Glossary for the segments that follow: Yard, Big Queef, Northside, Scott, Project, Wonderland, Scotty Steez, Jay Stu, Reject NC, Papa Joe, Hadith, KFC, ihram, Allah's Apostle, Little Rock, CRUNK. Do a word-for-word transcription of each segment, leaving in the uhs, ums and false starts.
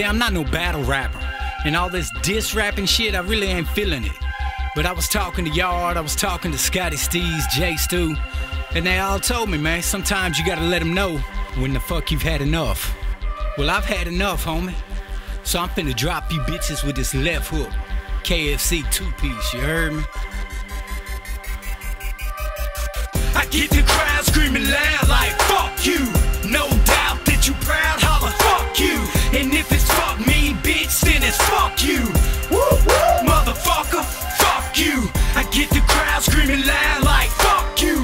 See, I'm not no battle rapper, and all this diss rapping shit, I really ain't feeling it. But I was talking to Yard, I was talking to Scotty Steez, Jay Stu, and they all told me, man, sometimes you gotta let them know when the fuck you've had enough. Well, I've had enough, homie. So I'm finna drop you bitches with this left hook. K F C two-piece, you heard me? I get the crowd screaming loud like, fuck you. No doubt that you proud, holla, fuck you. And if it's fuck me, bitch, then it's fuck you. Woo, woo, motherfucker, fuck you. I get the crowd screaming loud like, fuck you.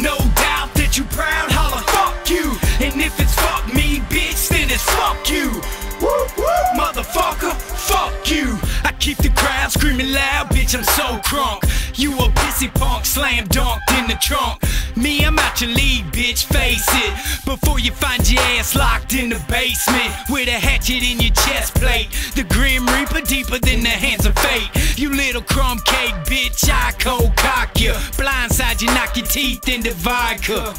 No doubt that you proud, holla, fuck you. And if it's fuck me, bitch, then it's fuck you. Woo, woo, motherfucker, fuck you. I keep the crowd screaming loud, bitch, I'm so crunk. You a pissy punk, slam dunked in the trunk. Me, I'm out your league, bitch, face it. Before you find your ass locked in the basement with a hatchet in your chest plate. The Grim Reaper deeper than the hands of fate. You little crumb cake, bitch, I cold cock ya. Blindside you, knock your teeth into vodka.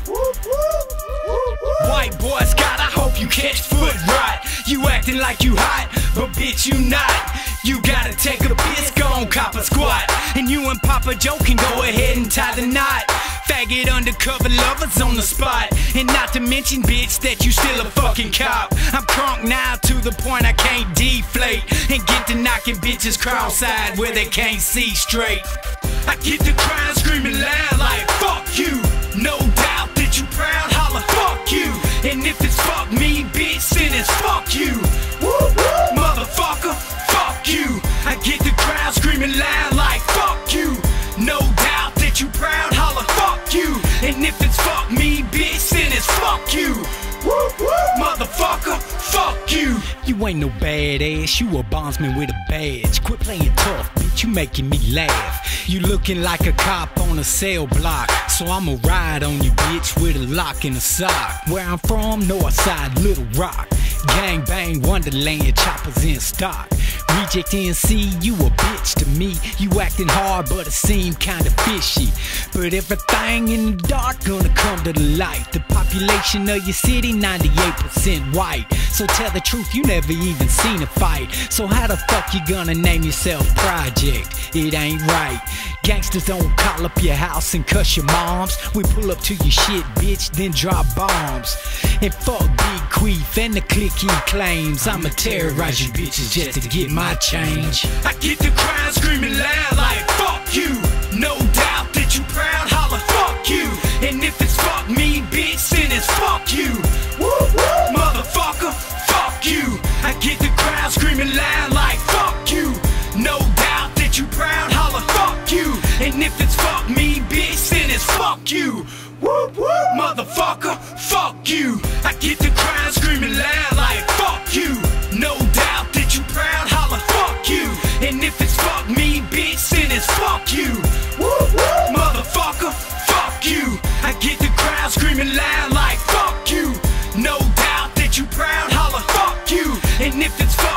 White boy Scott, I hope you catch foot rot. You acting like you hot, but bitch, you not. You gotta take a piss, go on, cop a squat. And you and Papa Joe can go ahead and tie the knot. Faggot undercover lovers on the spot. And not to mention, bitch, that you still a fucking cop. I'm crunk now to the point I can't deflate. And get to knocking bitches cross-eyed where they can't see straight. I get the crowd screaming loud like, fuck you. No doubt that you proud, holla, fuck you. And if it's fuck me, bitch, then it's fuck you. Woo, woo, motherfucker, fuck you. I get the crowd screaming loud like, fuck you. No doubt that you proud, holla, fuck you. And if it's fuck me, bitch, then it's fuck you. Woo, woo, motherfucker, fuck you. You ain't no badass, you a bondsman with a badge. Quit playing tough, bitch, you making me laugh. You looking like a cop on a cell block. So I'ma ride on you, bitch, with a lock and a sock. Where I'm from, Northside, Little Rock. Gang bang, Wonderland, choppers in stock. Reject N C, you a bitch to me. You acting hard, but it seemed kinda fishy. But everything in the dark gonna come to the light. The population of your city, ninety-eight percent white. So tell the truth, you never even seen a fight. So how the fuck you gonna name yourself Project? It ain't right. Gangsters don't call up your house and cuss your moms. We pull up to your shit, bitch, then drop bombs. And fuck Big Queef and the clique he claims. I'ma terrorize you bitches just to get my change. I get the crowd screaming loud like, fuck you. No doubt that you proud, holla, fuck you. And if it's fuck me, bitch, then it's fuck you. Woo, woo, motherfucker, fuck you. I get the crowd screaming loud like, fuck you. No doubt that you proud, holla, fuck you. And if it's fuck me, bitch, then it's fuck you. Woo, woo, motherfucker, fuck you. I get the crowd screaming loud like, fuck you. No doubt that you proud, holla, fuck you. And if it's fuck me, bitch, then it's fuck you. Woo, woo, motherfucker, fuck you. I get the crowd screaming loud like, fuck you. No doubt that you proud, holla, fuck you. And if it's fuck